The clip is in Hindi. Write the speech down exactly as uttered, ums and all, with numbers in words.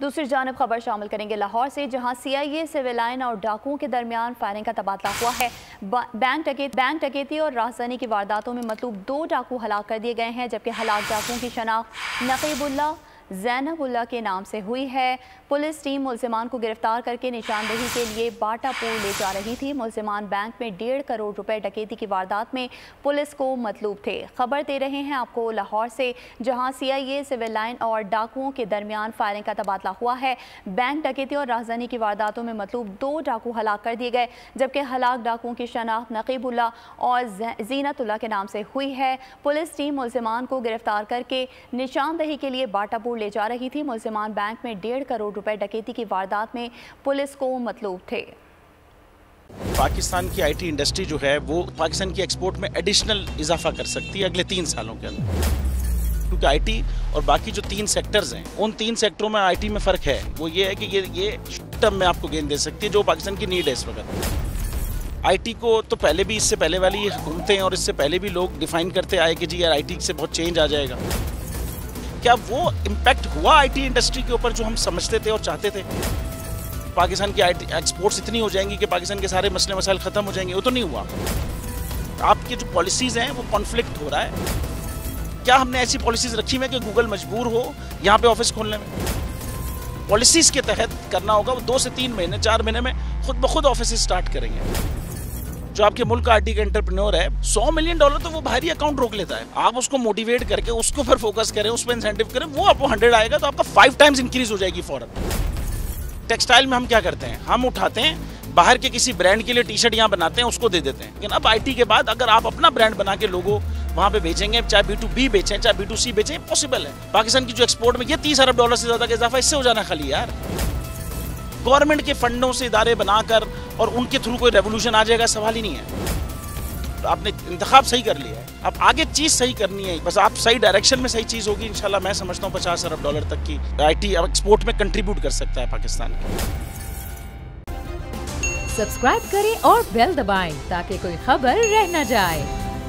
दूसरी जानब खबर शामिल करेंगे लाहौर से, जहाँ सी आई ए सिविलाइन और डाकुओं के दरमियान फायरिंग का तबादला हुआ है। बैंक डकैती बैंक डकैती और राहजनी की वारदातों में मतलब दो डाकू हलाक कर दिए गए हैं, जबकि हलाक डाकुओं की शनाख्त नक़ीबुल्लाह ज़ैनबुल्लाह के नाम से हुई है। पुलिस टीम मुलजमान को गिरफ्तार करके निशानदेही के लिए बाटापुर ले जा रही थी। मुलजमान बैंक में डेढ़ करोड़ रुपए डकैती की वारदात में पुलिस को मतलूब थे। खबर दे रहे हैं आपको लाहौर से, जहां सी आई ए सिविल लाइन और डाकुओं के दरमियान फायरिंग का तबादला हुआ है। बैंक डकैती और राहजनी की वारदातों में मतलूब दो डाकू हलाक कर दिए गए, जबकि हलाक डाकुओं की शनाख्त नक़ीबुल्लाह और ज़ीनतुल्लाह के नाम से हुई है। पुलिस टीम मुलजमान को गिरफ्तार करके निशानदेही के लिए बाटापुर ले जा रही थी। मुलजिमान बैंक में डेढ़ करोड़ रुपए डकैती की वारदात में पुलिस को मतलूब थे। पाकिस्तान की आईटी इंडस्ट्री जो है वो पाकिस्तान की एक्सपोर्ट में एडिशनल इजाफा कर सकती है अगले तीन सालों के अंदर, क्योंकि आईटी और बाकी जो तीन सेक्टर्स हैं उन तीन सेक्टरों में आईटी में फ़र्क है। वो ये है कि ये ये शॉर्ट टर्म में आपको गेंद दे सकती है, जो पाकिस्तान की नीड है इस वक्त। आईटी को तो पहले भी इससे पहले वाली हुकूमतें हैं और इससे पहले भी लोग डिफाइन करते आए कि जी यार आईटी से बहुत चेंज आ जाएगा। क्या वो इम्पैक्ट हुआ आईटी इंडस्ट्री के ऊपर जो हम समझते थे और चाहते थे? पाकिस्तान की आईटी एक्सपोर्ट्स इतनी हो जाएंगी कि पाकिस्तान के सारे मसले मसाइल ख़त्म हो जाएंगे, वो तो नहीं हुआ। आपकी जो पॉलिसीज़ हैं वो कॉन्फ्लिक्ट हो रहा है। क्या हमने ऐसी पॉलिसीज़ रखी हुई कि गूगल मजबूर हो यहाँ पे ऑफिस खोलने में? पॉलिसीज़ के तहत करना होगा। वो दो से तीन महीने चार महीने में खुद ब खुद ऑफिस स्टार्ट करेंगे। जो आपके मुल्क का आईटी का एंटरप्रेन्योर है, सौ मिलियन डॉलर तो वो बाहरी अकाउंट रोक लेता है। आप उसको मोटिवेट करके उसको पर फोकस करें, उस पर इंसेंटिव करें, वो आपको हंड्रेड आएगा तो आपका फाइव टाइम्स इंक्रीज हो जाएगी फौरन। टेक्सटाइल में हम क्या करते हैं, हम उठाते हैं बाहर के किसी ब्रांड के लिए टी शर्ट यहाँ बनाते हैं, उसको दे देते हैं। लेकिन अब आईटी के बाद अगर आप अपना ब्रांड बना के लोगों वहाँ पे बेचेंगे, चाहे बी टू बी बेचें चाहे बी टू सी बेचें, पॉसिबल है। पाकिस्तान की जो एक्सपोर्ट में ये तीस अरब डॉलर से ज़्यादा का इजाफा इससे हो जाना खाली यार। गवर्नमेंट के फंडों से इदारे बनाकर और उनके थ्रू कोई रेवोल्यूशन आ जाएगा, सवाल ही नहीं है। तो आपने इंतखाब सही कर लिया है, अब आगे चीज़ सही करनी है। बस आप सही डायरेक्शन में सही चीज़ होगी इंशाल्लाह। मैं समझता हूँ पचास अरब डॉलर तक की आईटी एक्सपोर्ट में कंट्रीब्यूट कर सकता है पाकिस्तान। सब्सक्राइब करें और बेल दबाएं ताकि कोई खबर रह न जाए।